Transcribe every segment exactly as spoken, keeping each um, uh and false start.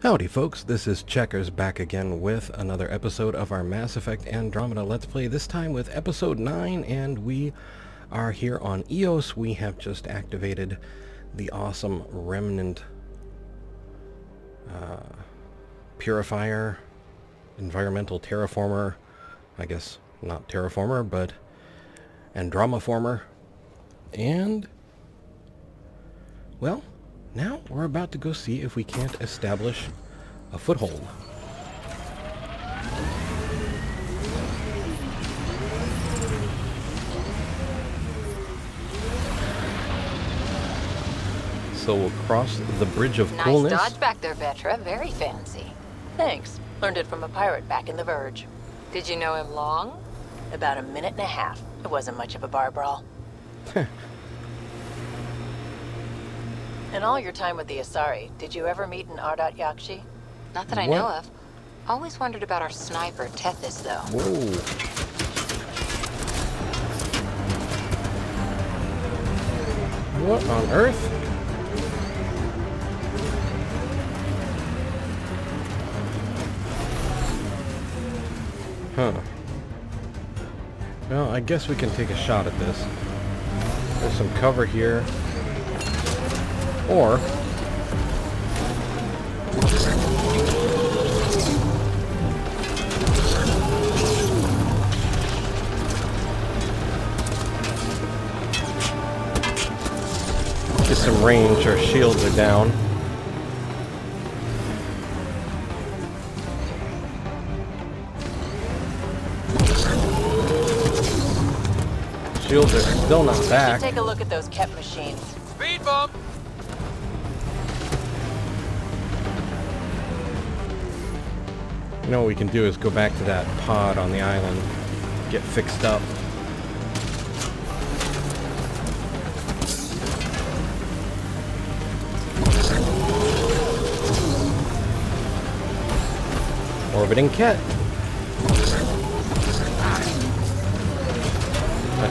Howdy folks, this is Checkers back again with another episode of our Mass Effect Andromeda Let's Play, this time with episode nine, and we are here on E O S. We have just activated the awesome Remnant uh, Purifier, Environmental Terraformer, I guess not Terraformer, but Andromaformer, and, well, now we're about to go see if we can't establish a foothold. So we'll cross the Bridge of Coolness. Nice dodge back there, Vetra. Very fancy. Thanks. Learned it from a pirate back in The Verge. Did you know him long? About a minute and a half. It wasn't much of a bar brawl. In all your time with the Asari, did you ever meet an Ardat Yakshi? Not that I what? know of. Always wondered about our sniper, Tethys, though. Whoa. What on earth? Huh. Well, I guess we can take a shot at this. There's some cover here. Or get some range, our shields are down. Shields are still not back. Take a look at those Kett machines. Speed bump! You know what we can do is go back to that pod on the island, get fixed up. Orbiting Kett.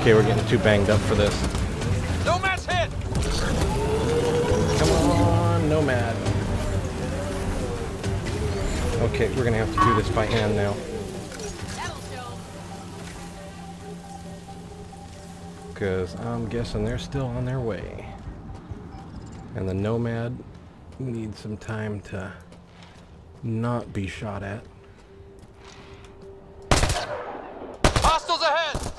Okay, we're getting too banged up for this. Nomad's hit! Come on, Nomad. Okay, we're gonna have to do this by hand now. Because I'm guessing they're still on their way. And the Nomad needs some time to not be shot at. Hostiles ahead!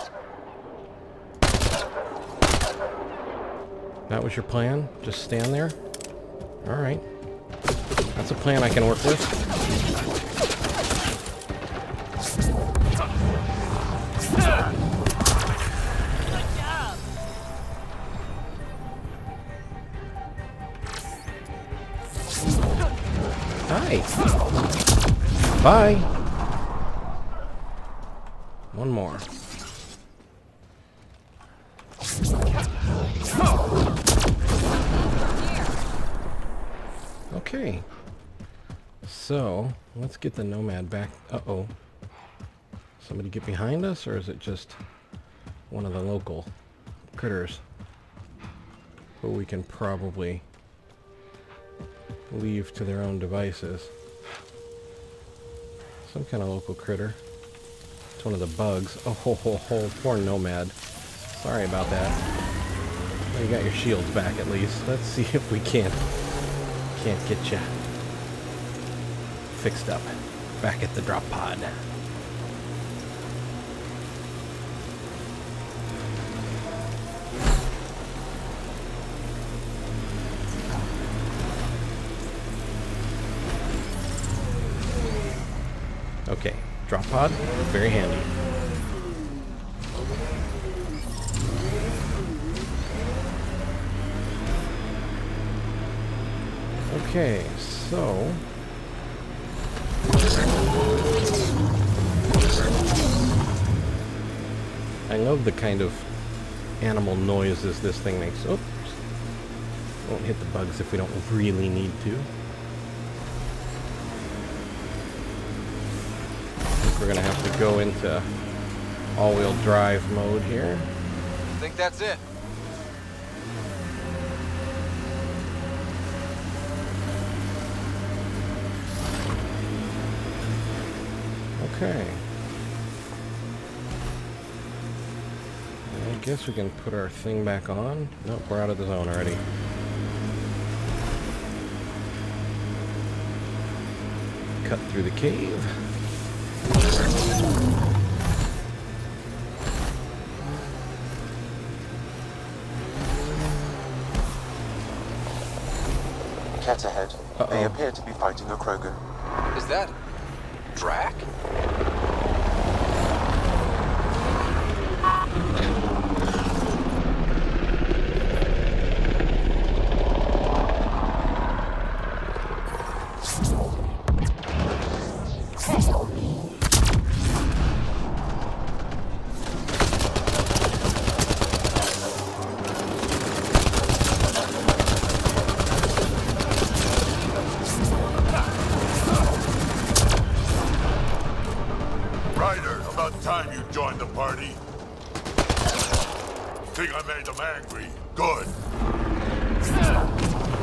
That was your plan? Just stand there? Alright. That's a plan I can work with. Bye. One more. Okay. So, let's get the Nomad back. Uh-oh. Somebody get behind us, or is it just one of the local critters? Who we can probably leave to their own devices. Some kind of local critter. It's one of the bugs. Oh, ho, ho, ho. Poor Nomad. Sorry about that. Well, you got your shields back at least. Let's see if we can't, can't get you fixed up. Back at the drop pod. Okay, drop pod, very handy. Okay, so I love the kind of animal noises this thing makes. Oops. Won't hit the bugs if we don't really need to. We're gonna have to go into all-wheel drive mode here. I think that's it. Okay. I guess we can put our thing back on. Nope, we're out of the zone already. Cut through the cave. Cat ahead. Uh-oh. They appear to be fighting a Krogan. Is that Drack?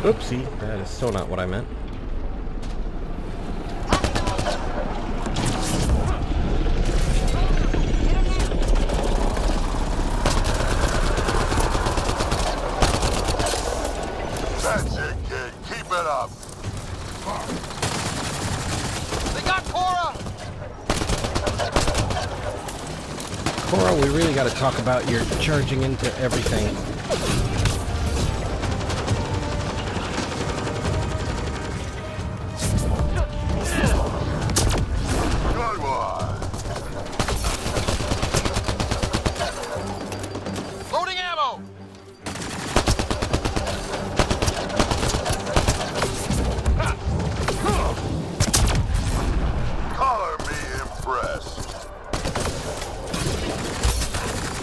Oopsie, that is so not what I meant. That's it, kid. Keep it up. They got Cora! Cora, we really gotta talk about your charging into everything.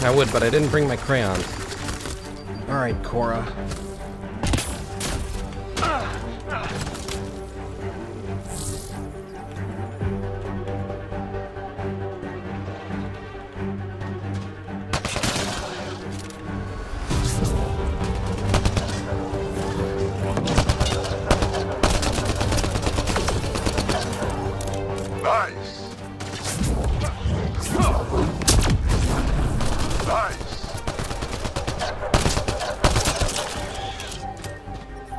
I would, but I didn't bring my crayons. All right, Cora.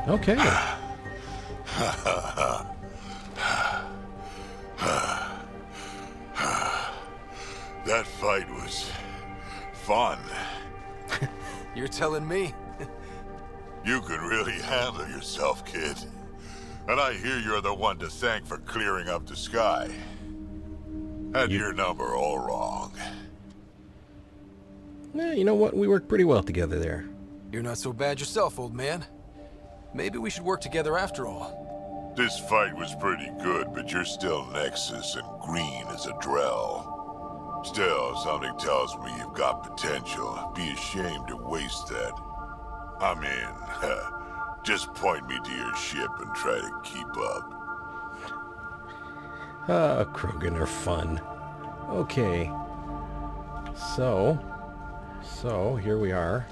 Okay. That fight was fun. You're telling me? You could really handle yourself, kid. And I hear you're the one to thank for clearing up the sky. Had you... your number all wrong. Yeah, you know what? We worked pretty well together there. You're not so bad yourself, old man. Maybe we should work together after all. This fight was pretty good, but you're still Nexus and green as a Drell. Still, something tells me you've got potential. Be ashamed to waste that. I mean, just point me to your ship and try to keep up. Ah, uh, Krogan are fun. Okay. So, so here we are.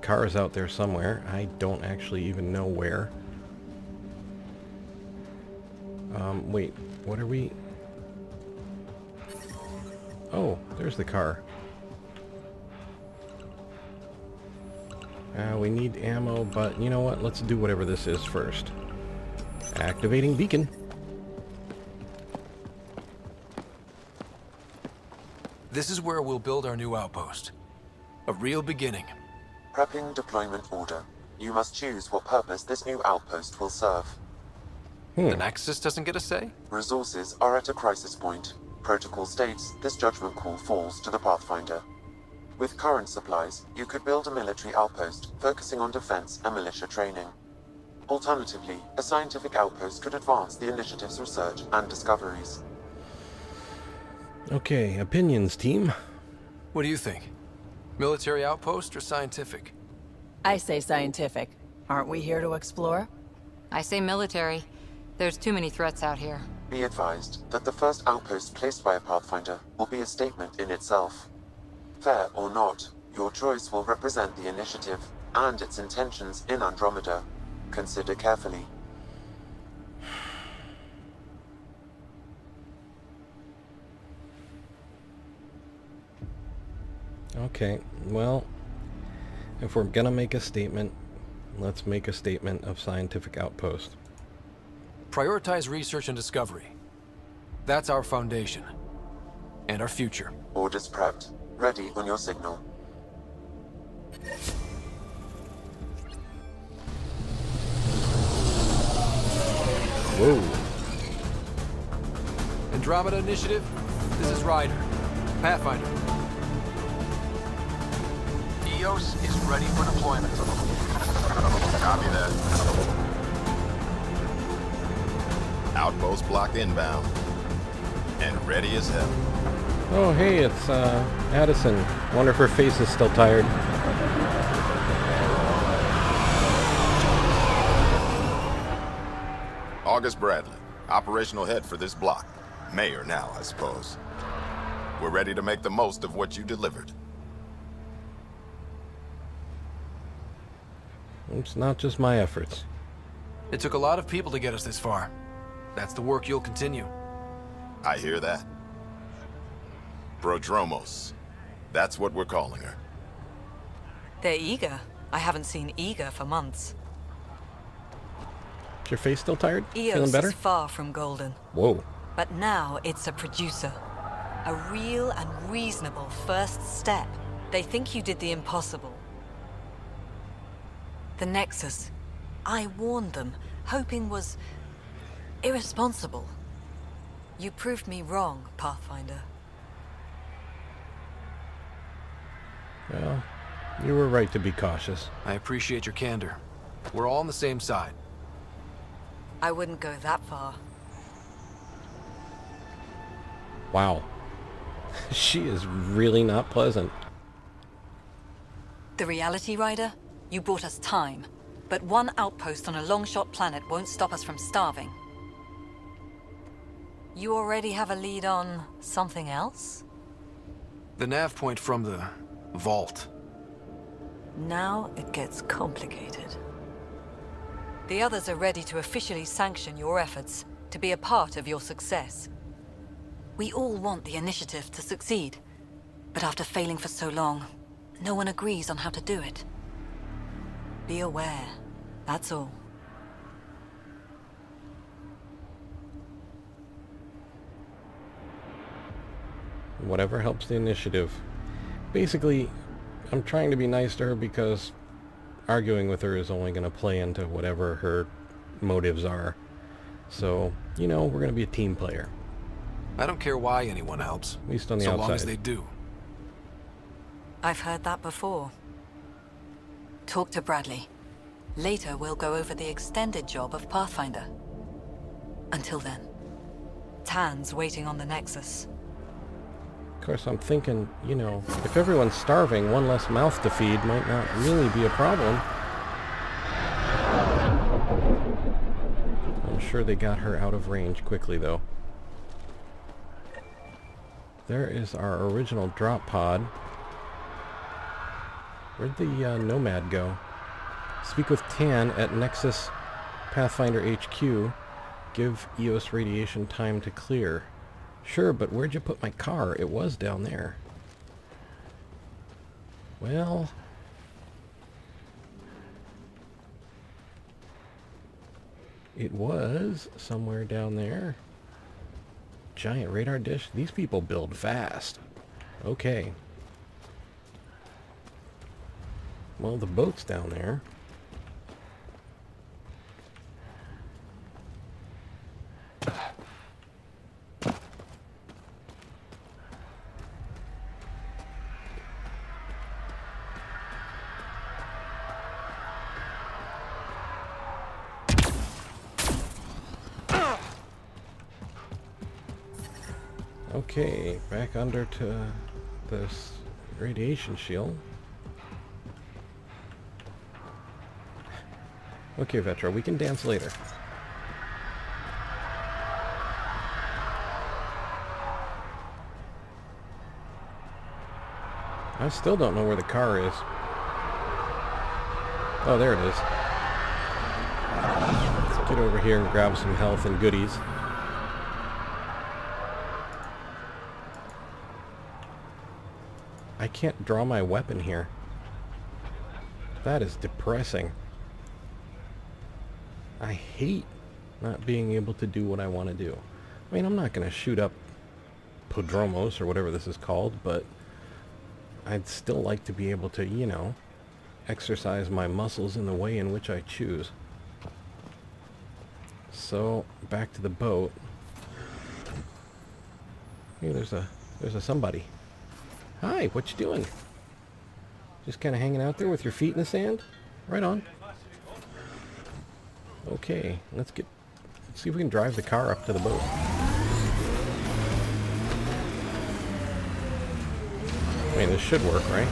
Car is out there somewhere. I don't actually even know where. Um, wait, what are we... Oh, there's the car. Uh, we need ammo, but you know what? Let's do whatever this is first. Activating beacon. This is where we'll build our new outpost. A real beginning. Prepping deployment order. You must choose what purpose this new outpost will serve. Hmm. The Nexus doesn't get a say? Resources are at a crisis point. Protocol states this judgment call falls to the Pathfinder. With current supplies, you could build a military outpost focusing on defense and militia training. Alternatively, a scientific outpost could advance the initiative's research and discoveries. Okay, opinions, team. What do you think? Military outpost or scientific? I say scientific. Aren't we here to explore? I say military. There's too many threats out here. Be advised that the first outpost placed by a Pathfinder will be a statement in itself. Fair or not, your choice will represent the initiative and its intentions in Andromeda. Consider carefully. Okay, well, if we're gonna make a statement, let's make a statement of scientific outpost. Prioritize research and discovery. That's our foundation. And our future. Orders prepped. Ready on your signal. Whoa. Andromeda Initiative, this is Ryder. Pathfinder. E O S is ready for deployment. Copy that. Outpost block inbound. And ready as hell. Oh, hey, it's uh, Addison. Wonder if her face is still tired. August Bradley, operational head for this block. Mayor now, I suppose. We're ready to make the most of what you delivered. It's not just my efforts. It took a lot of people to get us this far. That's the work you'll continue. I hear that. Prodromos. That's what we're calling her. They're eager. I haven't seen eager for months. Is your face still tired? E O S Feeling better? Is far from golden. Whoa. But now it's a producer. A real and reasonable first step. They think you did the impossible. The Nexus. I warned them, hoping was irresponsible. You proved me wrong, Pathfinder. Well, you were right to be cautious. I appreciate your candor. We're all on the same side. I wouldn't go that far. Wow. She is really not pleasant. The reality, Ryder? You bought us time. But one outpost on a long-shot planet won't stop us from starving. You already have a lead on something else? The nav point from the vault. Now it gets complicated. The others are ready to officially sanction your efforts, to be a part of your success. We all want the initiative to succeed, but after failing for so long, no one agrees on how to do it. Be aware, that's all. Whatever helps the initiative. Basically, I'm trying to be nice to her because arguing with her is only going to play into whatever her motives are. So, you know, we're going to be a team player. I don't care why anyone helps. At least on the outside. So long as they do. I've heard that before. Talk to Bradley. Later we'll go over the extended job of Pathfinder. Until then, Tan's waiting on the Nexus. Of course, I'm thinking, you know, if everyone's starving, one less mouth to feed might not really be a problem. I'm sure they got her out of range quickly, though. There is our original drop pod. Where'd the uh, Nomad go? Speak with Tan at Nexus Pathfinder H Q. Give E O S radiation time to clear. Sure, but where'd you put my car? It was down there. Well... it was somewhere down there. Giant radar dish. These people build fast. Okay. Well, the boat's down there. Okay, back under to this radiation shield. Okay, Vetra, we can dance later. I still don't know where the car is. Oh, there it is. Let's get over here and grab some health and goodies. I can't draw my weapon here. That is depressing. I hate not being able to do what I want to do. I mean, I'm not going to shoot up Prodromos or whatever this is called, but I'd still like to be able to, you know, exercise my muscles in the way in which I choose. So, back to the boat. Hey, there's a, there's a somebody. Hi, what you doing? Just kind of hanging out there with your feet in the sand? Right on. Okay, let's get... Let's see if we can drive the car up to the boat. I mean, this should work, right?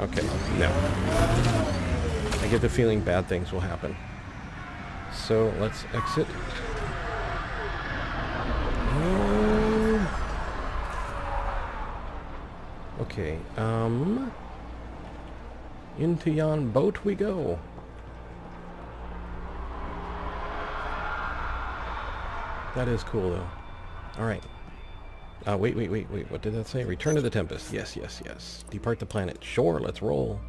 Okay, no. I get the feeling bad things will happen. So, let's exit. Okay, um... into yon boat we go. That is cool, though. Alright. Uh, wait, wait, wait, wait. What did that say? Return to the Tempest. Yes, yes, yes. Depart the planet. Sure, let's roll.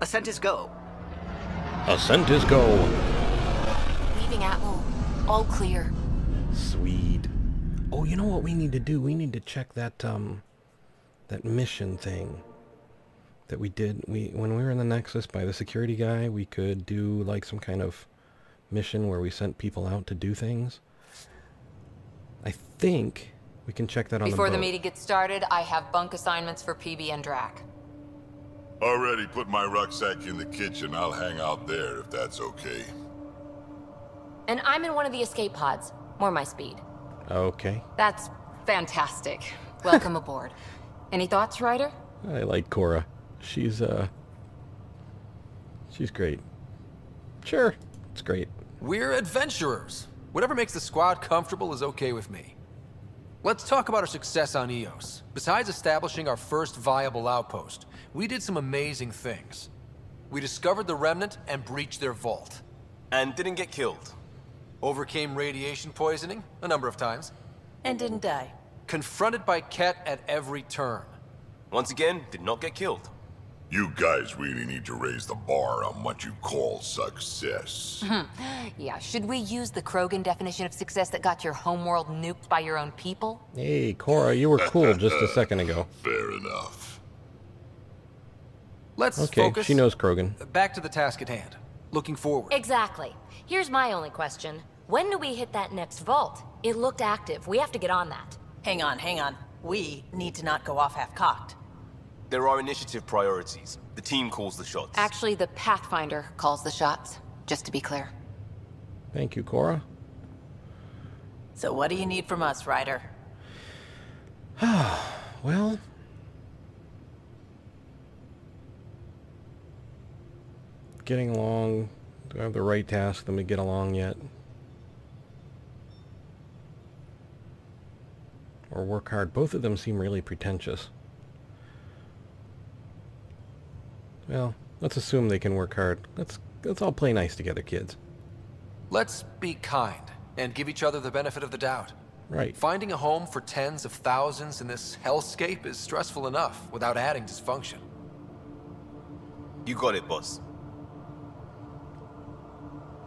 Ascent is go. Ascent is go. Leaving Atwell. All clear. Sweet. Oh, you know what we need to do? We need to check that, um... that mission thing that we did. We when we were in the Nexus by the security guy, we could do like some kind of mission where we sent people out to do things. I think we can check that on the boat. Before the meeting gets started, I have bunk assignments for P B and Drack. Already put my rucksack in the kitchen. I'll hang out there if that's okay. And I'm in one of the escape pods. More my speed. Okay. That's fantastic. Welcome aboard. Any thoughts, Ryder? I like Cora. She's, uh... she's great. Sure, it's great. We're adventurers. Whatever makes the squad comfortable is okay with me. Let's talk about our success on E O S. Besides establishing our first viable outpost, we did some amazing things. We discovered the Remnant and breached their vault. And didn't get killed. Overcame radiation poisoning a number of times. And didn't die. Confronted by Kett at every turn. Once again, did not get killed. You guys really need to raise the bar on what you call success. Yeah, should we use the Krogan definition of success that got your homeworld nuked by your own people? Hey, Cora, you were cool just a second ago. Fair enough. Let's okay, focus. She knows Krogan. Back to the task at hand. Looking forward. Exactly. Here's my only question. When do we hit that next vault? It looked active. We have to get on that. Hang on, hang on. We need to not go off half-cocked. There are initiative priorities. The team calls the shots. Actually, the Pathfinder calls the shots, just to be clear. Thank you, Cora. So what do you need from us, Ryder? Well... getting along. Do I have the right to ask them to get along yet? Or work hard. Both of them seem really pretentious. Well, let's assume they can work hard. Let's let's all play nice together, kids. Let's be kind and give each other the benefit of the doubt. Right. Finding a home for tens of thousands in this hellscape is stressful enough without adding dysfunction. You got it, boss.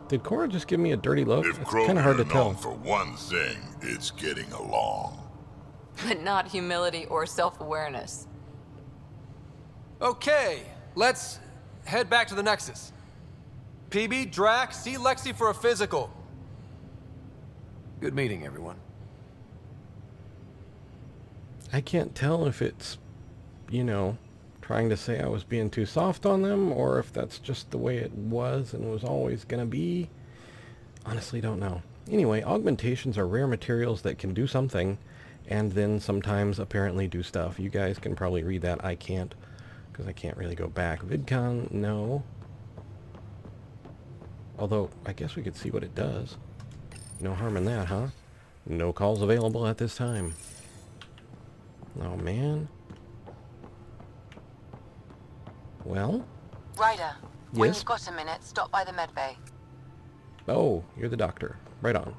Did Cora just give me a dirty look? If it's kind of hard to tell. For one thing, it's getting along. But not humility or self-awareness. Okay. Let's head back to the Nexus. P B, Drack, see Lexi for a physical. Good meeting, everyone. I can't tell if it's, you know, trying to say I was being too soft on them, or if that's just the way it was and was always going to be. Honestly, don't know. Anyway, augmentations are rare materials that can do something, and then sometimes apparently do stuff. You guys can probably read that. I can't. Because I can't really go back. VidCon, no. Although, I guess we could see what it does. No harm in that, huh? No calls available at this time. Oh, man. Well? Ryder, yes? When you've got a minute, stop by the medbay. Oh, you're the doctor. Right on.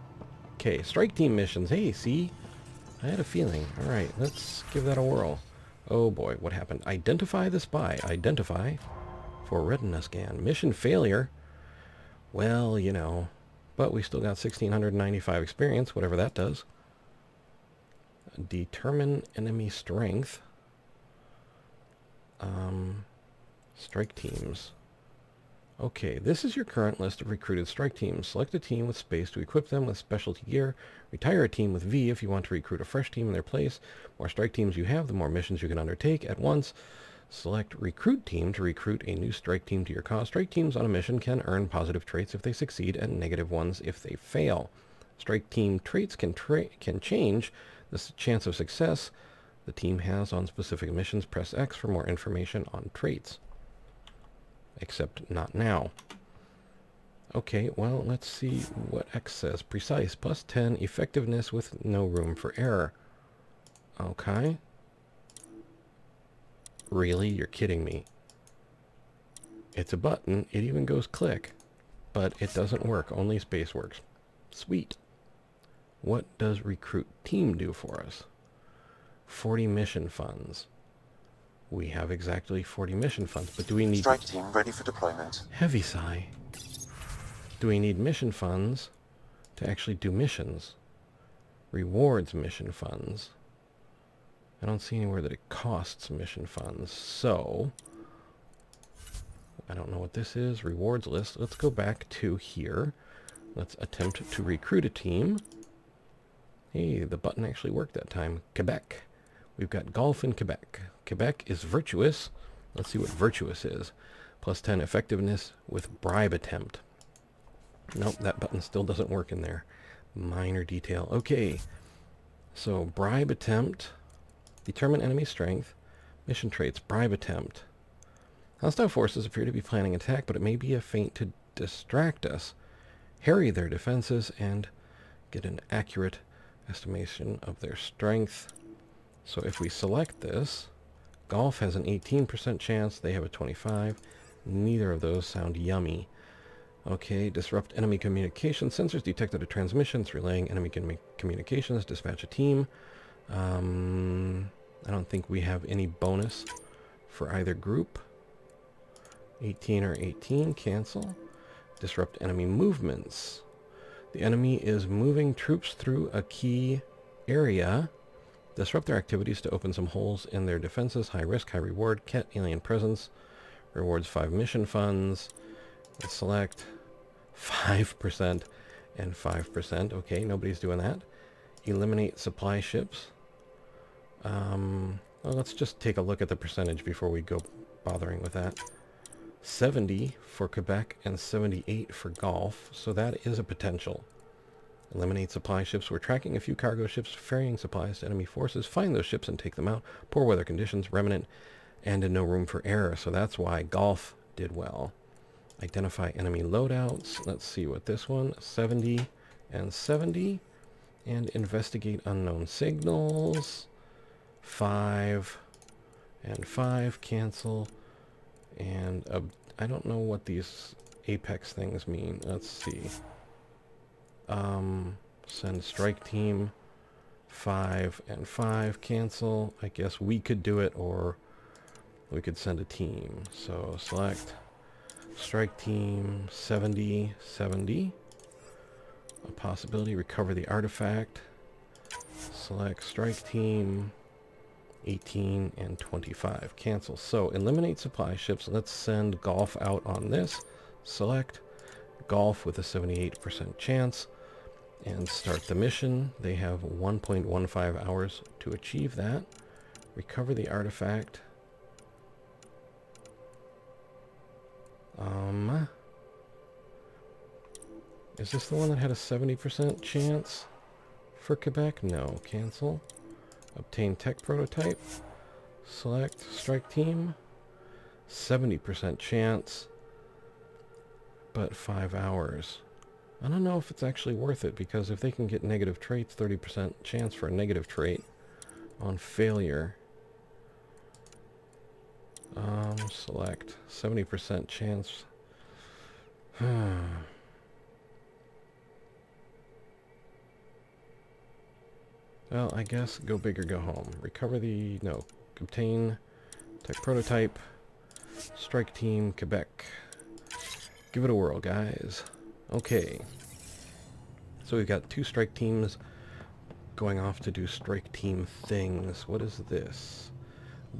Okay, strike team missions. Hey, see? I had a feeling. Alright, let's give that a whirl. Oh boy, what happened? Identify the spy. Identify for retina scan. Mission failure. Well, you know. But we still got one thousand six hundred ninety-five experience, whatever that does. Determine enemy strength. Um, strike teams. Okay, this is your current list of recruited strike teams. Select a team with space to equip them with specialty gear. Retire a team with V if you want to recruit a fresh team in their place. The more strike teams you have, the more missions you can undertake at once. Select recruit team to recruit a new strike team to your cause. Strike teams on a mission can earn positive traits if they succeed and negative ones if they fail. Strike team traits can, tra can change the chance of success the team has on specific missions. Press X for more information on traits. Except not now. Okay, well, let's see what X says. Precise, plus ten, effectiveness with no room for error. Okay. Really? You're kidding me. It's a button. It even goes click. But it doesn't work. Only space works. Sweet. What does recruit team do for us? forty mission funds. We have exactly forty mission funds, but do we need... Strike team ready for deployment. Heavy sigh. Do we need mission funds to actually do missions? Rewards mission funds. I don't see anywhere that it costs mission funds, so... I don't know what this is. Rewards list. Let's go back to here. Let's attempt to recruit a team. Hey, the button actually worked that time. Quebec. We've got golf in Quebec. Quebec is virtuous. Let's see what virtuous is. Plus ten effectiveness with bribe attempt. Nope, that button still doesn't work in there. Minor detail. Okay. So, bribe attempt. Determine enemy strength. Mission traits. Bribe attempt. Hostile forces appear to be planning an attack, but it may be a feint to distract us. Harry their defenses and get an accurate estimation of their strength. So if we select this, golf has an eighteen percent chance. They have a twenty-five. Neither of those sound yummy. Okay, disrupt enemy communication. Sensors detected a transmission. It's relaying enemy com communications. Dispatch a team. Um, I don't think we have any bonus for either group. eighteen or eighteen. Cancel. Disrupt enemy movements. The enemy is moving troops through a key area. Disrupt their activities to open some holes in their defenses. High risk, high reward. Kett, alien presence. Rewards five mission funds. Let's select five percent and five percent. Okay, nobody's doing that. Eliminate supply ships. Um, well, let's just take a look at the percentage before we go bothering with that. seventy for Quebec and seventy-eight for golf. So that is a potential. Eliminate supply ships. We're tracking a few cargo ships ferrying supplies to enemy forces. Find those ships and take them out. Poor weather conditions, remnant, and in no room for error. So that's why golf did well. Identify enemy loadouts. Let's see what this one. seventy and seventy. And investigate unknown signals. five and five. Cancel. And uh, I don't know what these apex things mean. Let's see. Um, send strike team, five and five, cancel. I guess we could do it, or we could send a team. So select strike team, seventy, seventy. A possibility, recover the artifact. Select strike team, eighteen and twenty-five, cancel. So eliminate supply ships. Let's send golf out on this. Select golf with a seventy-eight percent chance. And start the mission. They have one point one five hours to achieve that. Recover the artifact. Um, is this the one that had a seventy percent chance for Quebec? No. Cancel. Obtain tech prototype. Select strike team. seventy percent chance, but five hours. I don't know if it's actually worth it, because if they can get negative traits, thirty percent chance for a negative trait on failure. Um, select seventy percent chance. Well, I guess go big or go home. Recover the... no. Obtain. Tech prototype. Strike team Quebec. Give it a whirl, guys. Okay. So we've got two strike teams going off to do strike team things. What is this?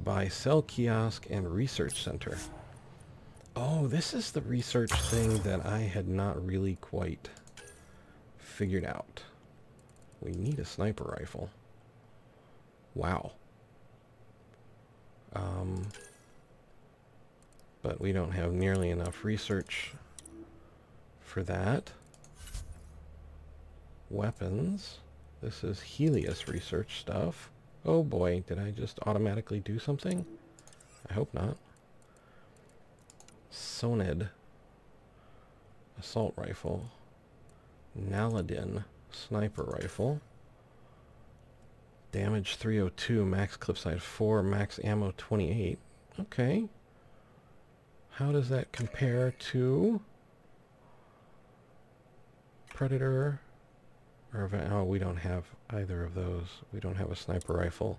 Buy cell kiosk and research center. Oh, this is the research thing that I had not really quite figured out. We need a sniper rifle. Wow. Um, but we don't have nearly enough research for that. Weapons. This is Helios research stuff. Oh boy, did I just automatically do something? I hope not. Soned. Assault rifle. Naladin. Sniper rifle. Damage three oh two, max clipside four, max ammo twenty-eight. Okay. How does that compare to Predator? Or, oh, we don't have either of those. We don't have a sniper rifle.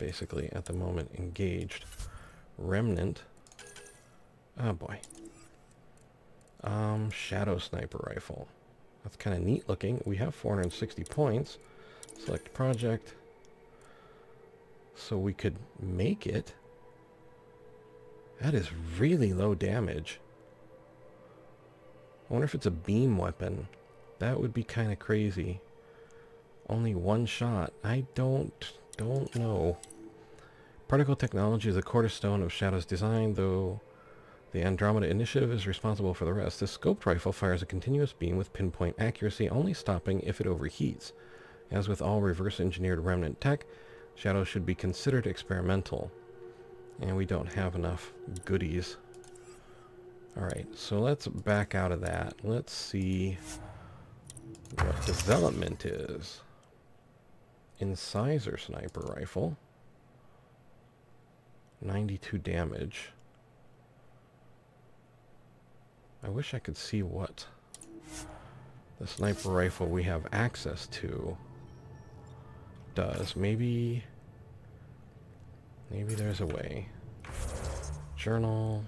Basically, at the moment, engaged. Remnant. Oh boy. Um, shadow sniper rifle. That's kind of neat looking. We have four hundred sixty points. Select project. So we could make it. That is really low damage. I wonder if it's a beam weapon. That would be kind of crazy. Only one shot. I don't, don't know. Particle technology is the cornerstone of Shadow's design, though the Andromeda Initiative is responsible for the rest. This scoped rifle fires a continuous beam with pinpoint accuracy, only stopping if it overheats. As with all reverse-engineered Remnant tech, Shadow should be considered experimental. And we don't have enough goodies. Alright, so let's back out of that. Let's see what development is. Incisor sniper rifle. ninety-two damage. I wish I could see what the sniper rifle we have access to does. Maybe, maybe there's a way. Journal.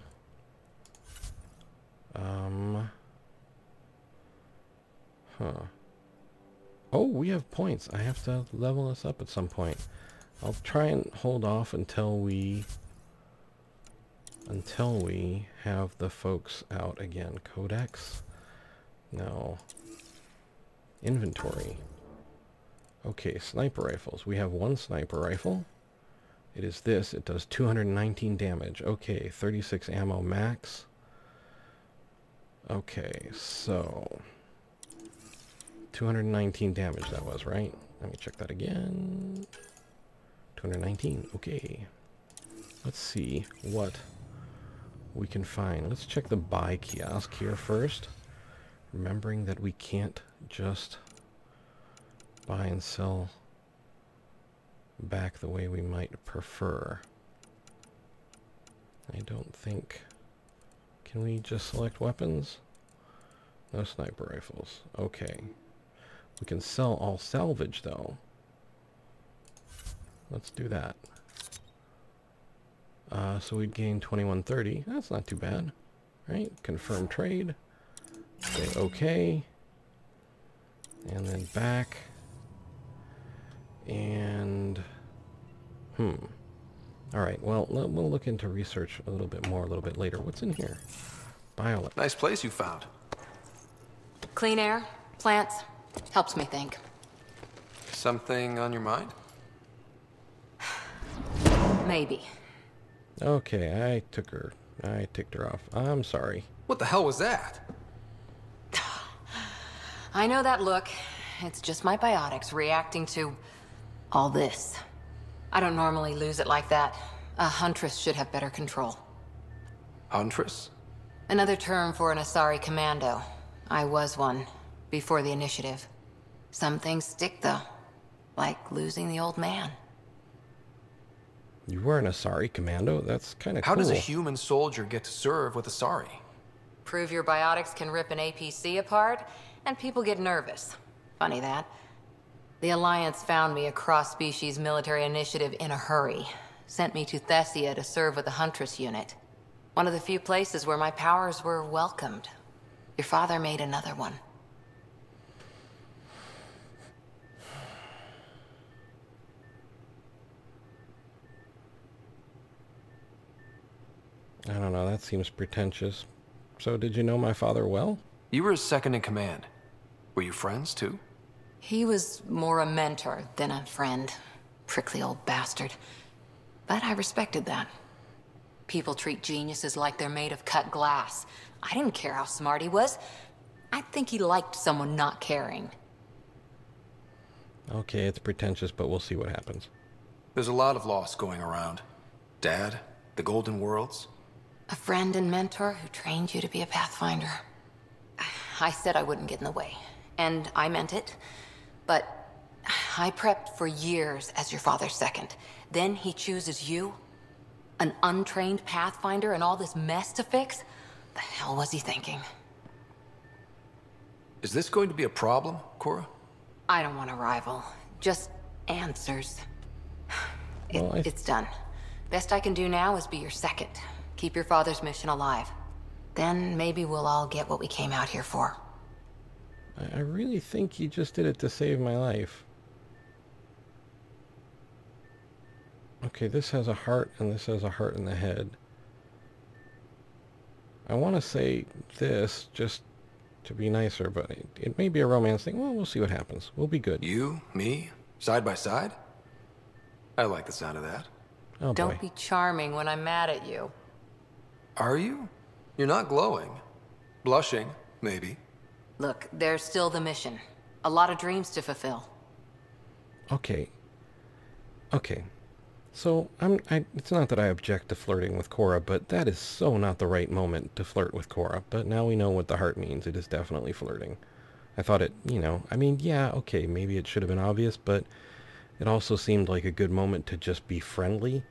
Um. Huh. Oh, we have points. I have to level us up at some point. I'll try and hold off until we... until we have the folks out again. Codex? No. Inventory. Okay, sniper rifles. We have one sniper rifle. It is this. It does two hundred nineteen damage. Okay, thirty-six ammo max. Okay, so... two hundred nineteen damage that was, right? Let me check that again. two hundred nineteen. Okay. Let's see what... we can find. Let's check the buy kiosk here first. Remembering that we can't just buy and sell back the way we might prefer. I don't think... can we just select weapons? No sniper rifles. Okay. We can sell all salvage though. Let's do that. Uh, so we'd gain twenty-one thirty. That's not too bad. Right? Confirm trade. Say okay. And then back. And... hmm. Alright, well, we'll look into research a little bit more a little bit later. What's in here? Biolab. Nice place you found. Clean air, plants, helps me think. Something on your mind? Maybe. Okay, I took her. I ticked her off. I'm sorry. What the hell was that? I know that look. It's just my biotics reacting to all this. I don't normally lose it like that. A Huntress should have better control. Huntress? Another term for an Asari commando. I was one, before the initiative. Some things stick though. Like losing the old man. You were an Asari commando? That's kind of cool. How does a human soldier get to serve with Asari? Prove your biotics can rip an A P C apart, and people get nervous. Funny that. The Alliance found me a cross-species military initiative in a hurry. Sent me to Thessia to serve with the Huntress unit. One of the few places where my powers were welcomed. Your father made another one. I don't know, that seems pretentious. So did you know my father well? You were his second in command. Were you friends, too? He was more a mentor than a friend. Prickly old bastard. But I respected that. People treat geniuses like they're made of cut glass. I didn't care how smart he was. I think he liked someone not caring. Okay, it's pretentious, but we'll see what happens. There's a lot of loss going around. Dad, the Golden Worlds. A friend and mentor who trained you to be a Pathfinder. I said I wouldn't get in the way, and I meant it. But I prepped for years as your father's second. Then he chooses you, an untrained Pathfinder, and all this mess to fix? The hell was he thinking? Is this going to be a problem, Cora? I don't want a rival. Just answers. It, well, I... It's done. Best I can do now is be your second. Keep your father's mission alive. Then maybe we'll all get what we came out here for. I really think you just did it to save my life. Okay, this has a heart and this has a heart in the head. I want to say this just to be nicer, but it, it may be a romance thing. Well, we'll see what happens. We'll be good. You, me, side by side? I like the sound of that. Oh, don't boy. Be charming when I'm mad at you. Are you? You're not glowing. Blushing, maybe. Look, there's still the mission. A lot of dreams to fulfill. Okay. Okay. So, I'm, I, it's not that I object to flirting with Cora, but that is so not the right moment to flirt with Cora. But now we know what the heart means. It is definitely flirting. I thought it, you know, I mean, yeah, okay, maybe it should have been obvious, but it also seemed like a good moment to just be friendly.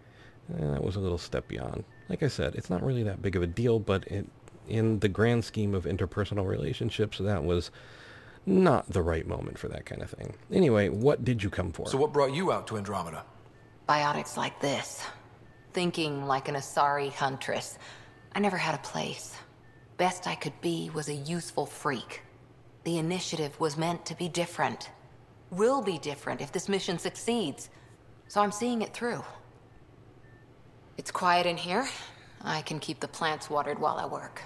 And that was a little step beyond. Like I said, it's not really that big of a deal, but it, in the grand scheme of interpersonal relationships, that was not the right moment for that kind of thing. Anyway, what did you come for? So what brought you out to Andromeda? Biotics like this. Thinking like an Asari huntress. I never had a place. Best I could be was a useful freak. The initiative was meant to be different. Will be different if this mission succeeds. So I'm seeing it through. It's quiet in here. I can keep the plants watered while I work.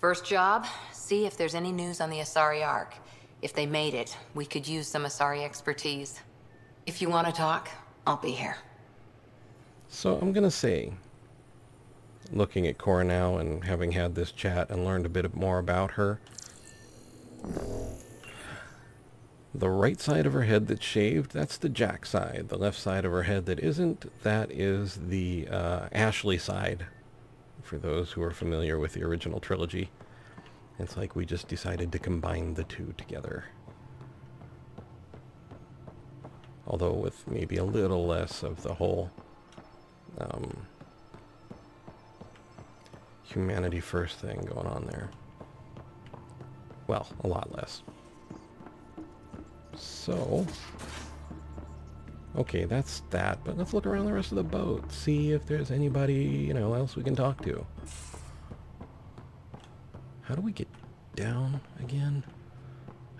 First job, see if there's any news on the Asari Ark. If they made it, we could use some Asari expertise. If you want to talk, I'll be here. So I'm gonna say, looking at Cora now and having had this chat and learned a bit more about her, the right side of her head that's shaved, that's the Jack side. The left side of her head that isn't, that is the uh, Ashley side, for those who are familiar with the original trilogy. It's like we just decided to combine the two together. Although with maybe a little less of the whole um, humanity first thing going on there. Well, a lot less. So, okay, that's that, but let's look around the rest of the boat, see if there's anybody, you know, else we can talk to. How do we get down again?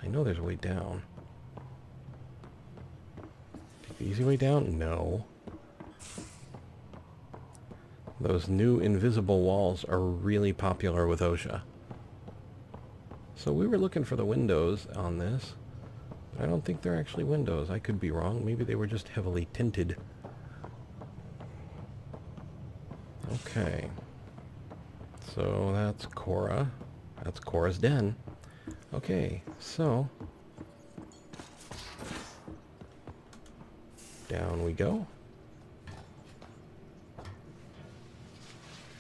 I know there's a way down. Take the easy way down? No. Those new invisible walls are really popular with OSHA. So we were looking for the windows on this. I don't think they're actually windows. I could be wrong. Maybe they were just heavily tinted. Okay. So that's Cora. That's Cora's den. Okay, so down we go.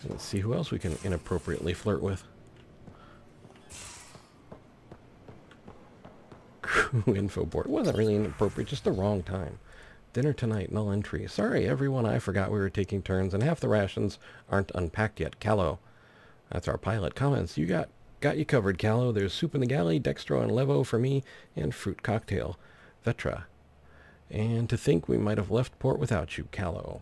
Let's see who else we can inappropriately flirt with. Info board. It wasn't really inappropriate, just the wrong time. Dinner tonight, null entry. Sorry everyone, I forgot we were taking turns and half the rations aren't unpacked yet. Kallo. That's our pilot. Comments. You got got you covered, Kallo. There's soup in the galley, dextro and levo for me, and fruit cocktail. Vetra. And to think we might have left port without you, Kallo.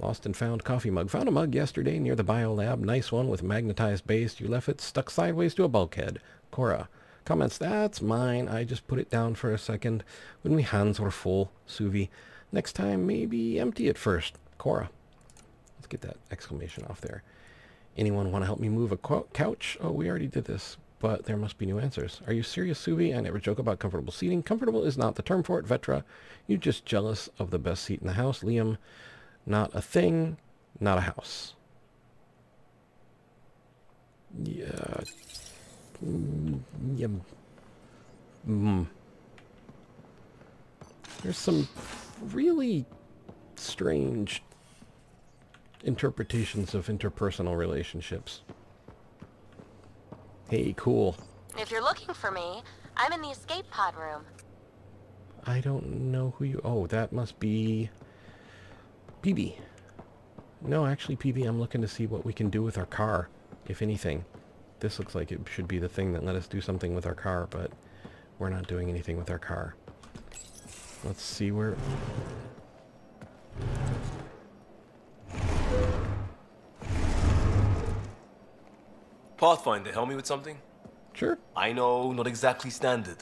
Lost and found coffee mug. Found a mug yesterday near the biolab. Nice one with magnetized base. You left it stuck sideways to a bulkhead. Cora. Comments. That's mine. I just put it down for a second. When we hands were full. Suvi. Next time maybe empty it first. Cora. Let's get that exclamation off there. Anyone want to help me move a couch? Oh, we already did this. But there must be new answers. Are you serious, Suvi? I never joke about comfortable seating. Comfortable is not the term for it, Vetra. You're just jealous of the best seat in the house. Liam, not a thing, not a house. Yeah. Yeah. Mm. There's some really strange interpretations of interpersonal relationships. Hey, cool. If you're looking for me, I'm in the escape pod room. I don't know who you... Oh, that must be... P B. No, actually, P B, I'm looking to see what we can do with our car, if anything. This looks like it should be the thing that let us do something with our car, but we're not doing anything with our car. Let's see where... Pathfinder, help me with something? Sure. I know, not exactly standard.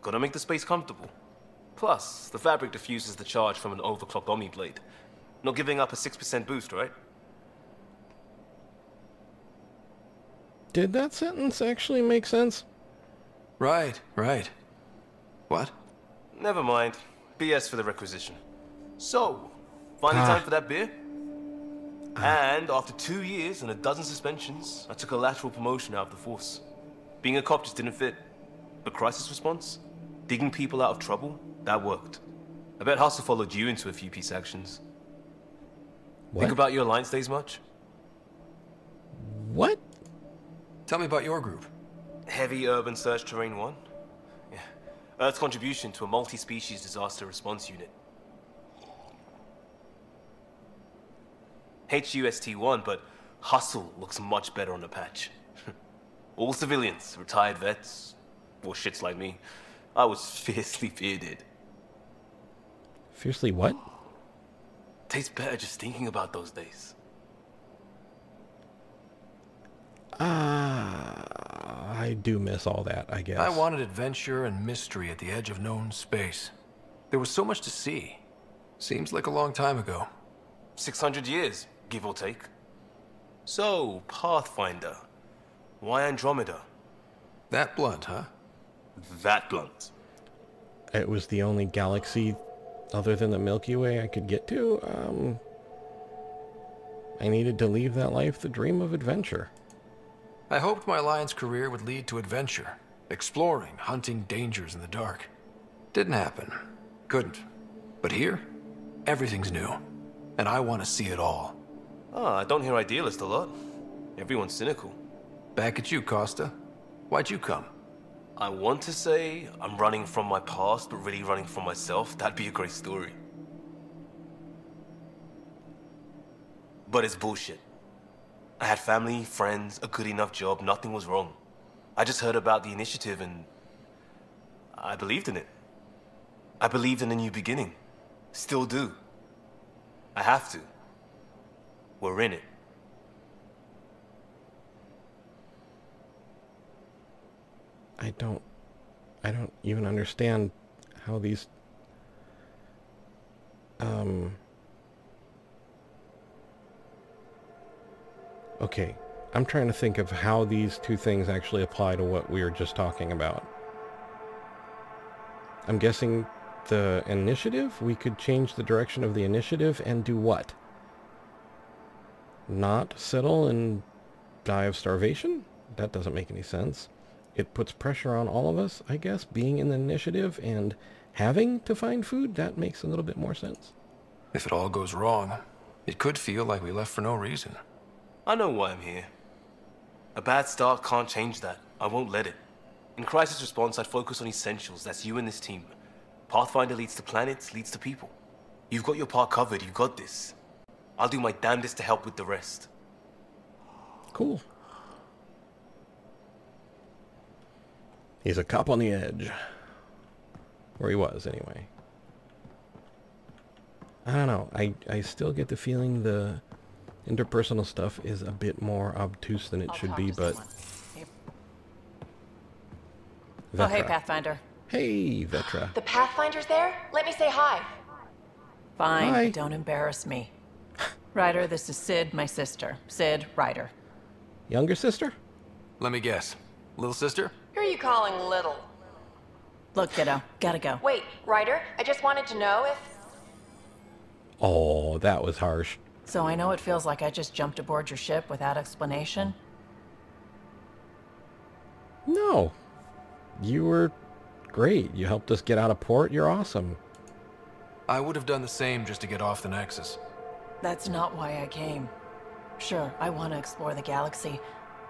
Gotta make the space comfortable. Plus, the fabric diffuses the charge from an overclocked Omni blade. Not giving up a six percent boost, right? Did that sentence actually make sense? Right, right. What? Never mind. B S for the requisition. So, finally ah. time for that beer? And after two years and a dozen suspensions, I took a lateral promotion out of the force. Being a cop just didn't fit. But crisis response? Digging people out of trouble? That worked. I bet HUSTL followed you into a few peace actions. What? Think about your alliance days much? What? Tell me about your group. Heavy Urban Search Terrain one. Yeah. Earth's contribution to a multi-species disaster response unit. H U S T one, but HUSTL looks much better on the patch. All civilians, retired vets, or shits like me. I was fiercely bearded. Fiercely what? Tastes better just thinking about those days. Ah, uh, I do miss all that, I guess. I wanted adventure and mystery at the edge of known space. There was so much to see. Seems like a long time ago. six hundred years. Give or take. So, Pathfinder. Why Andromeda? That blunt, huh? That blunt. It was the only galaxy other than the Milky Way I could get to. Um, I needed to leave that life the dream of adventure. I hoped my Alliance career would lead to adventure. Exploring, hunting dangers in the dark. Didn't happen. Couldn't. But here, everything's new. And I want to see it all. Ah, I don't hear idealist a lot. Everyone's cynical. Back at you, Costa. Why'd you come? I want to say I'm running from my past, but really running from myself. That'd be a great story. But it's bullshit. I had family, friends, a good enough job, nothing was wrong. I just heard about the initiative and... I believed in it. I believed in a new beginning. Still do. I have to. We're in it. I don't... I don't even understand how these... Um... Okay. I'm trying to think of how these two things actually apply to what we were just talking about. I'm guessing... the initiative, we could change the direction of the initiative and do what? Not settle and die of starvation? That doesn't make any sense. It puts pressure on all of us, I guess, being in the initiative and having to find food. That makes a little bit more sense. If it all goes wrong, it could feel like we left for no reason. I know why I'm here. A bad start can't change that. I won't let it. In crisis response, I'd focus on essentials. That's you and this team. Pathfinder leads to planets, leads to people. You've got your part covered, you've got this. I'll do my damnedest to help with the rest. Cool. He's a cop on the edge. Or he was, anyway. I don't know. I, I still get the feeling the interpersonal stuff is a bit more obtuse than it I'll should be, but... Yep. Oh, hey, Pathfinder. Hey, Vetra. The Pathfinder's there? Let me say hi. Fine. Hi. Don't embarrass me. Ryder, this is Sid, my sister. Sid, Ryder. Younger sister? Let me guess. Little sister? Who are you calling little? Look, kiddo. Gotta go. Wait, Ryder, I just wanted to know if... Oh, that was harsh. So I know it feels like I just jumped aboard your ship without explanation. No. You were great. You helped us get out of port. You're awesome. I would have done the same just to get off the Nexus. That's not why I came. Sure, I want to explore the galaxy,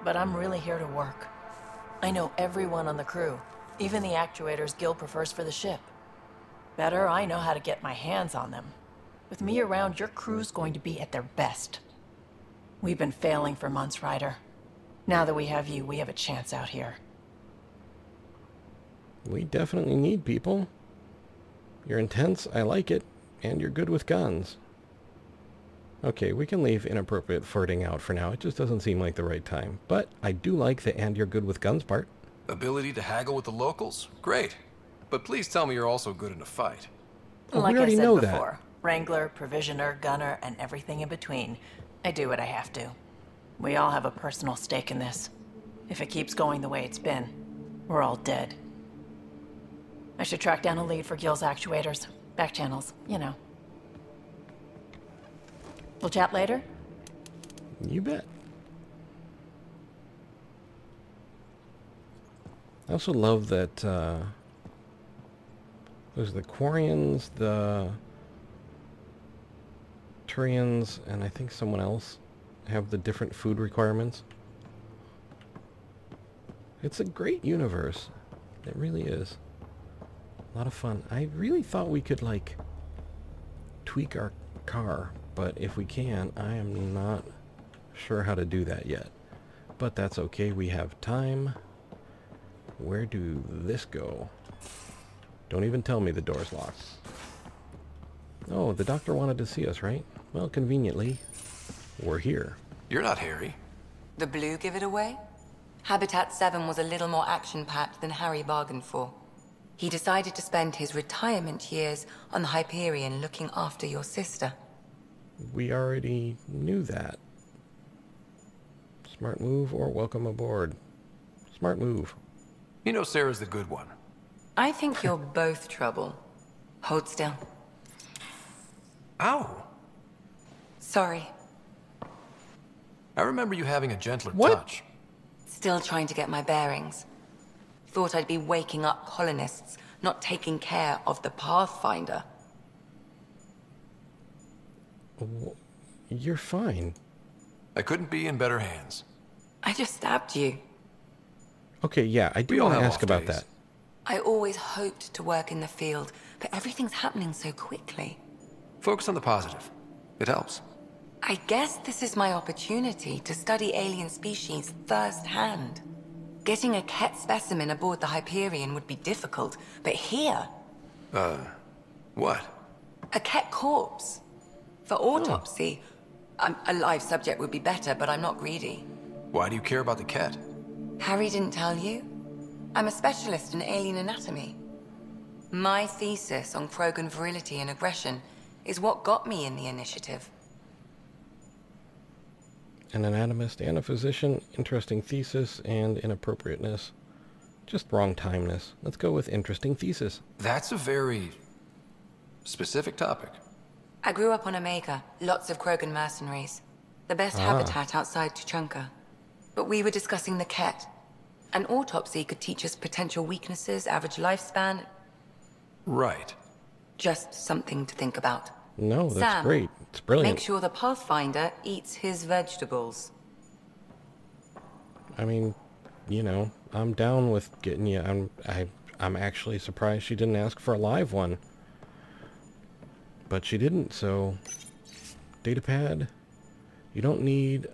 but I'm really here to work. I know everyone on the crew, even the actuators Guild prefers for the ship. Better, I know how to get my hands on them. With me around, your crew's going to be at their best. We've been failing for months, Ryder. Now that we have you, we have a chance out here. We definitely need people. You're intense, I like it, and you're good with guns. Okay, we can leave inappropriate flirting out for now. It just doesn't seem like the right time. But I do like the "and you're good with guns" part. Ability to haggle with the locals? Great. But please tell me you're also good in a fight. Oh, like I said before, Wrangler, Provisioner, Gunner, and everything in between. I do what I have to. We all have a personal stake in this. If it keeps going the way it's been, we're all dead. I should track down a lead for Gil's actuators. Back channels, you know. We'll chat later? You bet. I also love that, uh... There's the Quarians, the... Turians, and I think someone else have the different food requirements. It's a great universe. It really is. A lot of fun. I really thought we could, like, tweak our car. But if we can, I am not sure how to do that yet. But that's okay, we have time. Where do this go? Don't even tell me the door's locked. Oh, the doctor wanted to see us, right? Well, conveniently, we're here. You're not Harry. The blue give it away? Habitat seven was a little more action-packed than Harry bargained for. He decided to spend his retirement years on the Hyperion looking after your sister. We already knew that. Smart move or welcome aboard. Smart move. You know Sarah's the good one. I think you're both trouble. Hold still. Ow. Sorry. I remember you having a gentler what? touch. Still trying to get my bearings. Thought I'd be waking up colonists, not taking care of the Pathfinder. You're fine. I couldn't be in better hands. I just stabbed you. Okay, yeah, I do want to ask about that. I always hoped to work in the field, but everything's happening so quickly. Focus on the positive. It helps. I guess this is my opportunity to study alien species firsthand. Getting a Kett specimen aboard the Hyperion would be difficult, but here... Uh, what? A Kett corpse. For autopsy, oh. a, a live subject would be better, but I'm not greedy. Why do you care about the Kett? Harry didn't tell you? I'm a specialist in alien anatomy. My thesis on Krogan virility and aggression is what got me in the initiative. An anatomist and a physician, interesting thesis and inappropriateness. Just wrong timeness. Let's go with interesting thesis. That's a very specific topic. I grew up on Omega, lots of Krogan mercenaries. The best ah. habitat outside Tuchunka. But we were discussing the Kett. An autopsy could teach us potential weaknesses, average lifespan. Right. Just something to think about. No, that's Sam, great. It's brilliant. Make sure the Pathfinder eats his vegetables. I mean, you know, I'm down with getting you. I'm, I, I'm actually surprised she didn't ask for a live one. But she didn't, so... Datapad. You don't need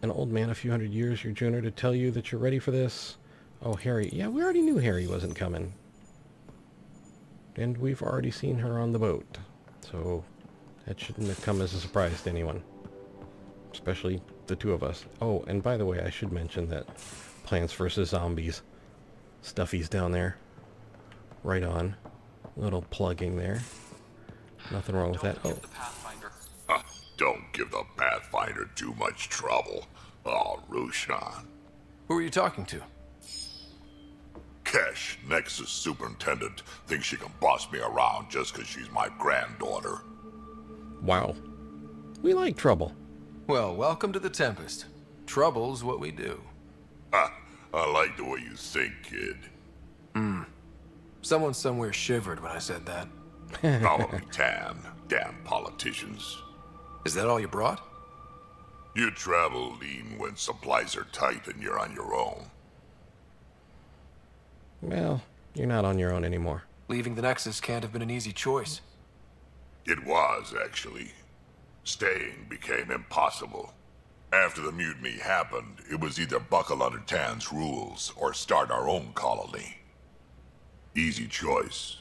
an old man a few hundred years your junior to tell you that you're ready for this. Oh, Harry. Yeah, we already knew Harry wasn't coming. And we've already seen her on the boat. So, That shouldn't have come as a surprise to anyone. Especially the two of us. Oh, and by the way, I should mention that Plants versus Zombies Stuffy's down there. Right on. Little plugging there. Nothing wrong with that. Oh. Uh, don't give the Pathfinder too much trouble. Oh, Rushan. Who are you talking to? Kesh, Nexus Superintendent, thinks she can boss me around just because she's my granddaughter. Wow. We like trouble. Well, welcome to the Tempest. Trouble's what we do. Ah, I like the way you think, kid. Hmm. Someone somewhere shivered when I said that. Probably Tam. Damn politicians. Is that all you brought? You travel lean when supplies are tight and you're on your own. Well, you're not on your own anymore. Leaving the Nexus can't have been an easy choice. It was, actually. Staying became impossible. After the mutiny happened, it was either buckle under Tan's rules or start our own colony. Easy choice.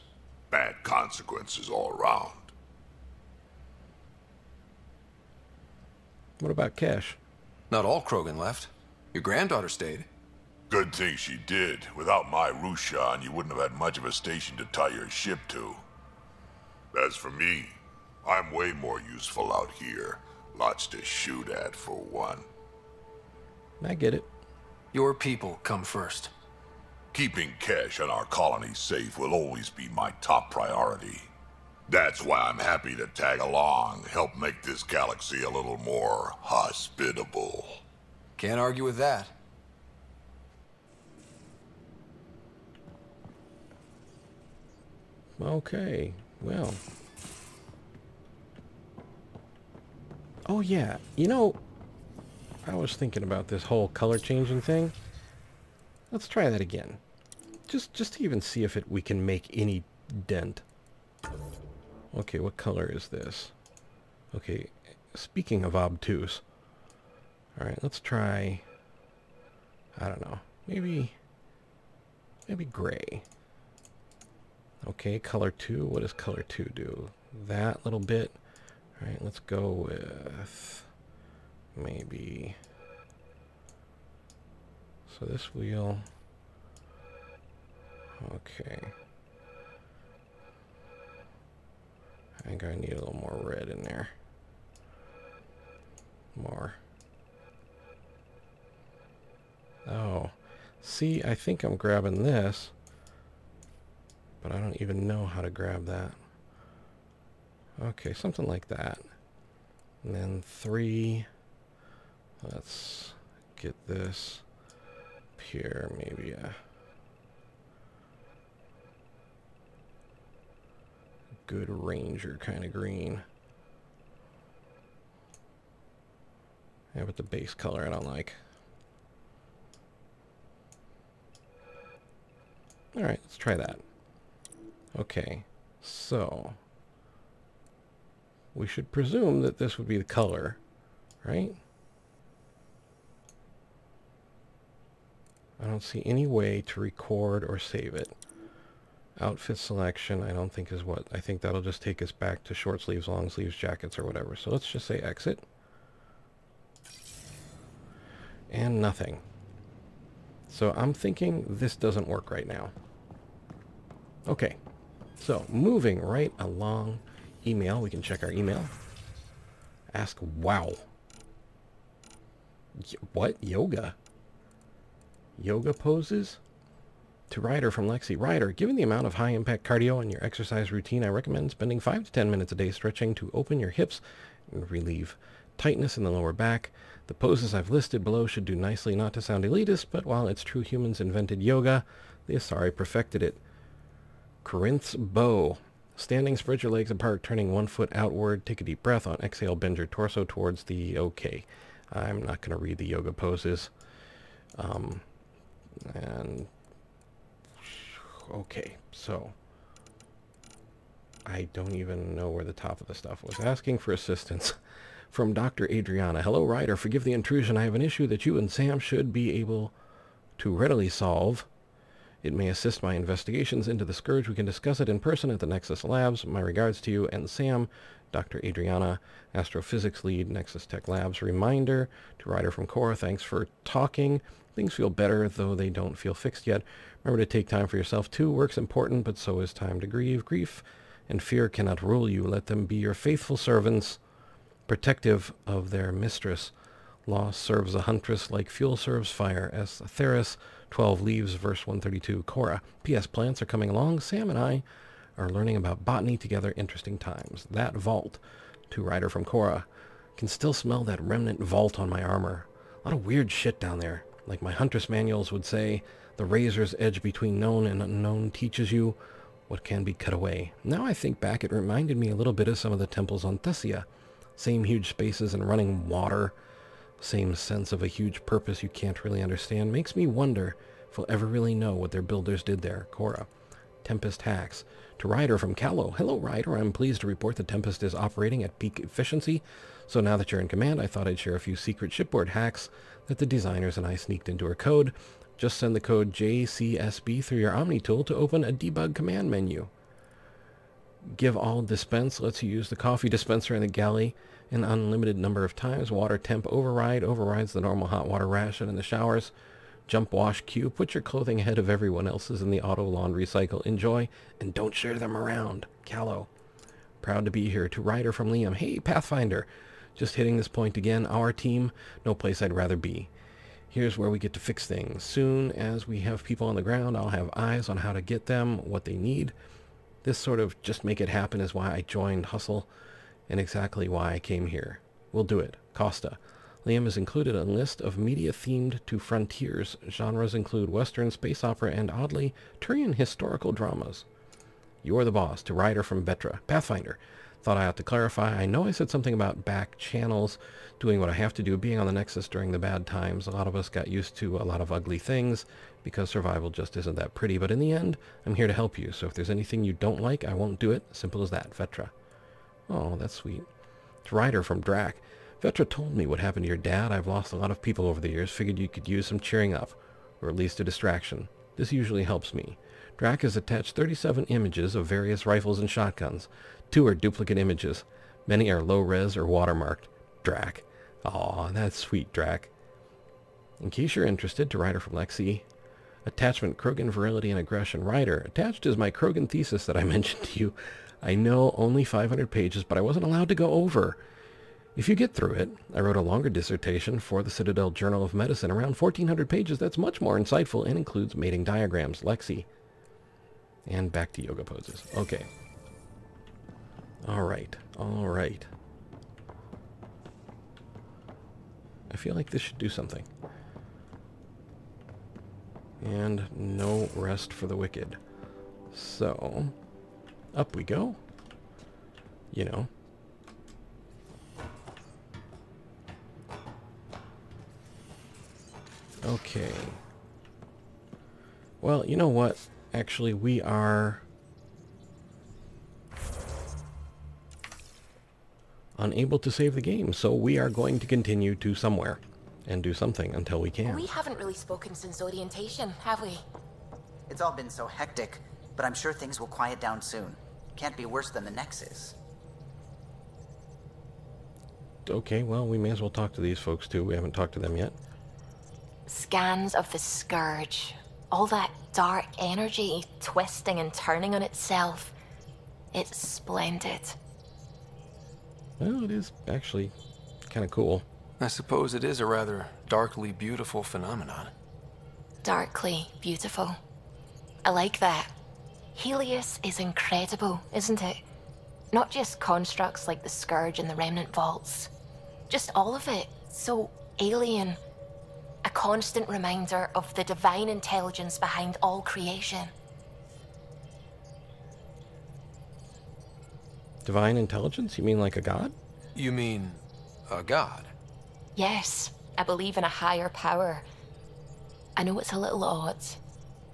Bad consequences all around. What about Cash? Not all Krogan left. Your granddaughter stayed. Good thing she did. Without my Rushan, you wouldn't have had much of a station to tie your ship to. As for me, I'm way more useful out here. Lots to shoot at, for one. I get it. Your people come first. Keeping Kesh and our colony safe will always be my top priority. That's why I'm happy to tag along, help make this galaxy a little more hospitable. Can't argue with that. Okay, well. Oh yeah, you know, I was thinking about this whole color changing thing. Let's try that again. Just just to even see if it we can make any dent. Okay, what color is this? Okay, speaking of obtuse. Alright, let's try, I don't know, maybe maybe gray. Okay, color two. What does color two do? That little bit. Alright, let's go with maybe. So this wheel. Okay. I think I need a little more red in there. More. Oh. See, I think I'm grabbing this. But I don't even know how to grab that. Okay, something like that. And then three. Let's get this up here, maybe a good ranger kind of green. Yeah, but the base color I don't like. Alright, let's try that. Okay, so we should presume that this would be the color, right? I don't see any way to record or save it. Outfit selection, I don't think is what, I think that'll just take us back to short sleeves, long sleeves, jackets, or whatever. So let's just say exit. And nothing. So I'm thinking this doesn't work right now. Okay. So, moving right along, email, we can check our email. Ask, wow. Y- what? Yoga? Yoga poses? To Ryder from Lexi. Ryder, given the amount of high-impact cardio in your exercise routine, I recommend spending five to ten minutes a day stretching to open your hips and relieve tightness in the lower back. The poses I've listed below should do nicely, not to sound elitist, but while it's true humans invented yoga, the Asari perfected it. Corinth's bow. Standing, spread your legs apart, turning one foot outward. Take a deep breath. On exhale, bend your torso towards the... Okay. I'm not going to read the yoga poses. Um, and... Okay. So... I don't even know where the top of the stuff was. Asking for assistance from Doctor Adriana. Hello, Ryder. Forgive the intrusion. I have an issue that you and Sam should be able to readily solve. It may assist my investigations into the Scourge. We can discuss it in person at the Nexus Labs. My regards to you and Sam, Doctor Adriana, Astrophysics Lead, Nexus Tech Labs. Reminder to Ryder from Cora, thanks for talking. Things feel better, though they don't feel fixed yet. Remember to take time for yourself, too. Work's important, but so is time to grieve. Grief and fear cannot rule you. Let them be your faithful servants, protective of their mistress. Loss serves the huntress like fuel serves fire. S. Theris, twelve Leaves, verse one thirty-two. Cora, P S Plants are coming along. Sam and I are learning about botany together. Interesting times. That vault, to Ryder from Cora, can still smell that remnant vault on my armor. A lot of weird shit down there. Like my huntress manuals would say, the razor's edge between known and unknown teaches you what can be cut away. Now I think back, it reminded me a little bit of some of the temples on Thessia. Same huge spaces and running water. Same sense of a huge purpose you can't really understand. Makes me wonder if we'll ever really know what their builders did there. Cora, Tempest hacks. To Ryder from Kallo. Hello, Ryder. I'm pleased to report the Tempest is operating at peak efficiency. So now that you're in command, I thought I'd share a few secret shipboard hacks that the designers and I sneaked into our code. Just send the code J C S B through your Omni tool to open a debug command menu. Give all dispense lets you use the coffee dispenser in the galley an unlimited number of times. Water temp override overrides the normal hot water ration in the showers. Jump wash queue. Put your clothing ahead of everyone else's in the auto laundry cycle. Enjoy and don't share them around. Kallo, proud to be here. To Ryder from Liam. Hey, Pathfinder. Just hitting this point again. Our team. No place I'd rather be. Here's where we get to fix things. Soon as we have people on the ground, I'll have eyes on how to get them what they need. This sort of just make it happen is why I joined HUSTL and exactly why I came here. We'll do it. Costa. Liam has included a list of media themed to frontiers. Genres include Western, space opera, and oddly, Turian historical dramas. You're the boss. To Ryder from Vetra. Pathfinder. Thought I ought to clarify. I know I said something about back channels, doing what I have to do, being on the Nexus during the bad times. A lot of us got used to a lot of ugly things because survival just isn't that pretty. But in the end, I'm here to help you. So if there's anything you don't like, I won't do it. Simple as that. Vetra. Oh, that's sweet. To Ryder from Drack. Vetra told me what happened to your dad. I've lost a lot of people over the years. Figured you could use some cheering up, or at least a distraction. This usually helps me. Drack has attached thirty-seven images of various rifles and shotguns. Two are duplicate images. Many are low-res or watermarked. Drack. Aw, that's sweet, Drack. In case you're interested, to Ryder from Lexi. Attachment, Krogan, virility, and aggression. Ryder, attached is my Krogan thesis that I mentioned to you. I know only five hundred pages, but I wasn't allowed to go over. If you get through it, I wrote a longer dissertation for the Citadel Journal of Medicine, around fourteen hundred pages. That's much more insightful and includes mating diagrams. Lexi. And back to yoga poses. Okay. All right. All right. I feel like this should do something. And no rest for the wicked. So, up we go. You know. Okay. Well, you know what? Actually, we are unable to save the game, so we are going to continue to somewhere and do something until we can. We haven't really spoken since orientation, have we? It's all been so hectic, but I'm sure things will quiet down soon. Can't be worse than the Nexus. Okay, well, we may as well talk to these folks too. We haven't talked to them yet. Scans of the Scourge. All that dark energy twisting and turning on itself. It's splendid. Well, it is actually kind of cool. I suppose it is a rather darkly beautiful phenomenon. Darkly beautiful. I like that. Helios is incredible, isn't it? Not just constructs like the Scourge and the Remnant Vaults. Just all of it. So alien. A constant reminder of the divine intelligence behind all creation. Divine intelligence? You mean like a god? You mean a god? Yes, I believe in a higher power. I know it's a little odd,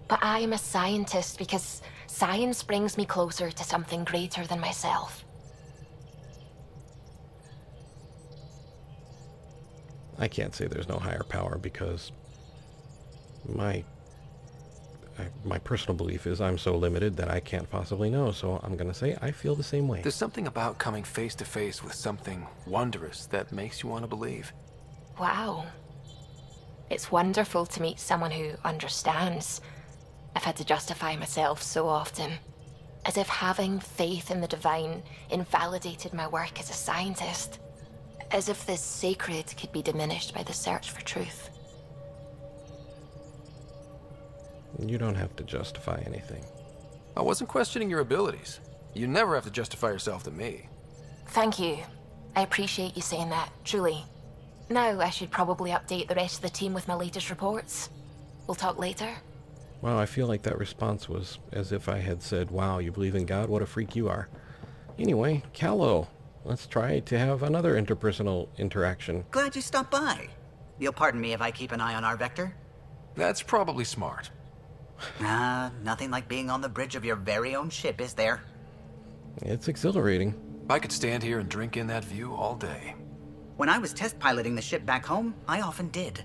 but I am a scientist because science brings me closer to something greater than myself. I can't say there's no higher power because my I, my personal belief is I'm so limited that I can't possibly know, so I'm gonna say I feel the same way. There's something about coming face to face with something wondrous that makes you want to believe. Wow. It's wonderful to meet someone who understands. I've had to justify myself so often, as if having faith in the divine invalidated my work as a scientist, as if this sacred could be diminished by the search for truth. You don't have to justify anything. I wasn't questioning your abilities. You never have to justify yourself to me. Thank you. I appreciate you saying that, truly. Now I should probably update the rest of the team with my latest reports. We'll talk later. Wow, I feel like that response was as if I had said, wow, you believe in God? What a freak you are. Anyway, Kallo, let's try to have another interpersonal interaction. Glad you stopped by. You'll pardon me if I keep an eye on our vector? That's probably smart. Ah, uh, nothing like being on the bridge of your very own ship, is there? It's exhilarating. I could stand here and drink in that view all day. When I was test piloting the ship back home, I often did.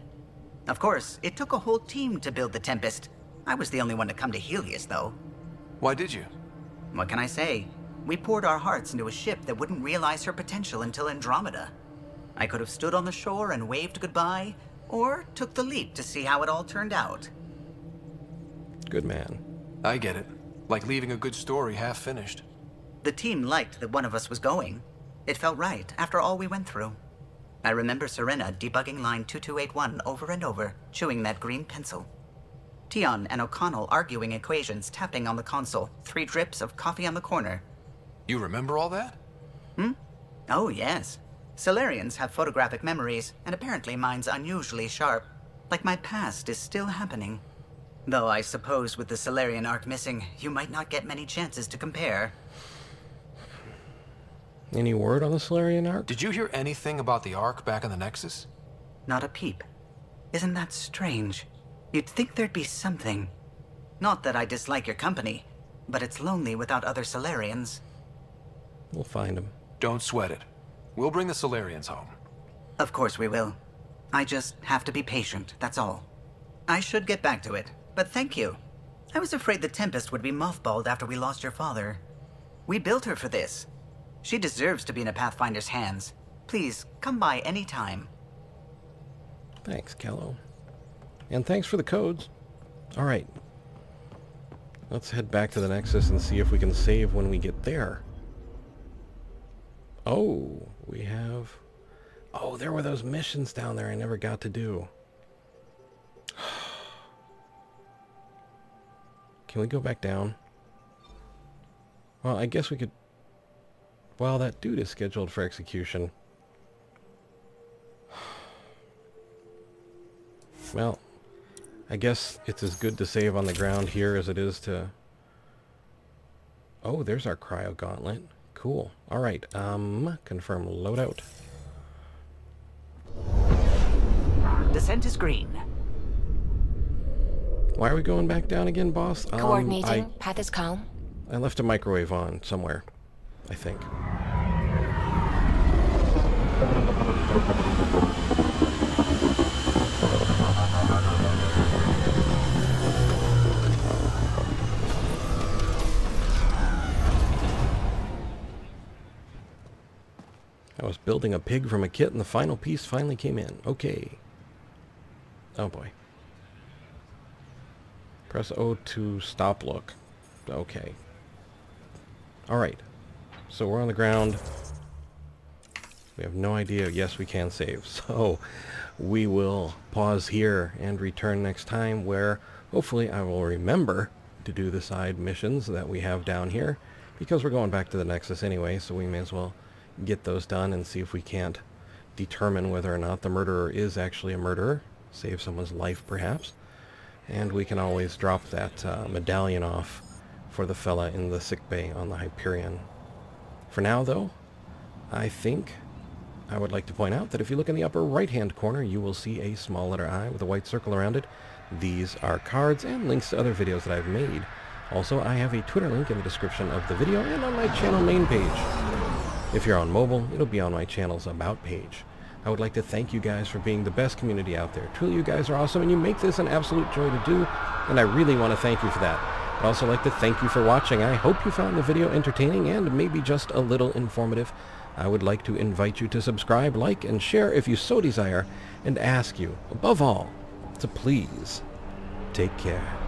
Of course, it took a whole team to build the Tempest. I was the only one to come to Helios, though. Why did you? What can I say? We poured our hearts into a ship that wouldn't realize her potential until Andromeda. I could have stood on the shore and waved goodbye, or took the leap to see how it all turned out. Good man. I get it. Like leaving a good story half finished. The team liked that one of us was going. It felt right after all we went through. I remember Serena debugging line two two eight one over and over, chewing that green pencil. Tion and O'Connell arguing equations, tapping on the console, three drips of coffee on the corner. You remember all that? Hmm? Oh, yes. Salarians have photographic memories, and apparently mine's unusually sharp. Like my past is still happening. Though I suppose with the Salarian arc missing, you might not get many chances to compare. Any word on the Salarian arc? Did you hear anything about the arc back in the Nexus? Not a peep. Isn't that strange? You'd think there'd be something. Not that I dislike your company, but it's lonely without other Salarians. We'll find them. Don't sweat it. We'll bring the Salarians home. Of course we will. I just have to be patient, that's all. I should get back to it. But thank you. I was afraid the Tempest would be mothballed after we lost your father. We built her for this. She deserves to be in a Pathfinder's hands. Please, come by any time. Thanks, Kallo. And thanks for the codes. Alright. Let's head back to the Nexus and see if we can save when we get there. Oh, we have... Oh, there were those missions down there I never got to do. Can we go back down? Well, I guess we could... Well, that dude is scheduled for execution. Well, I guess it's as good to save on the ground here as it is to... Oh, there's our cryo gauntlet. Cool. Alright, um, confirm loadout. Descent is green. Why are we going back down again, boss? Um, Coordinating. I, Path is calm. I left a microwave on somewhere, I think. I was building a pig from a kit and the final piece finally came in. Okay. Oh boy. Press O to stop look. Okay. Alright. So we're on the ground. We have no idea. Yes, we can save. So we will pause here and return next time where hopefully I will remember to do the side missions that we have down here. Because we're going back to the Nexus anyway, so we may as well get those done and see if we can't determine whether or not the murderer is actually a murderer. Save someone's life, perhaps. And we can always drop that uh, medallion off for the fella in the sickbay on the Hyperion. For now, though, I think I would like to point out that if you look in the upper right-hand corner, you will see a small letter I with a white circle around it. These are cards and links to other videos that I've made. Also, I have a Twitter link in the description of the video and on my channel main page. If you're on mobile, it'll be on my channel's About page. I would like to thank you guys for being the best community out there. Truly, you guys are awesome, and you make this an absolute joy to do, and I really want to thank you for that. I'd also like to thank you for watching. I hope you found the video entertaining and maybe just a little informative. I would like to invite you to subscribe, like, and share if you so desire, and ask you, above all, to please take care.